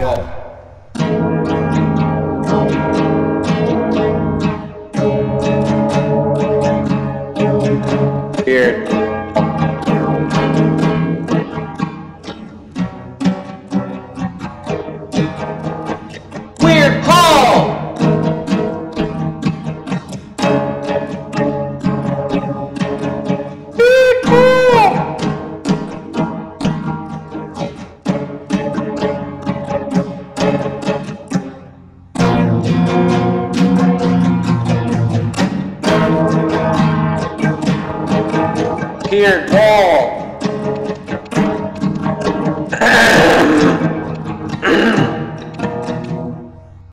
Go. Weird. Weird Paul! Weird Paul! Weird Paul!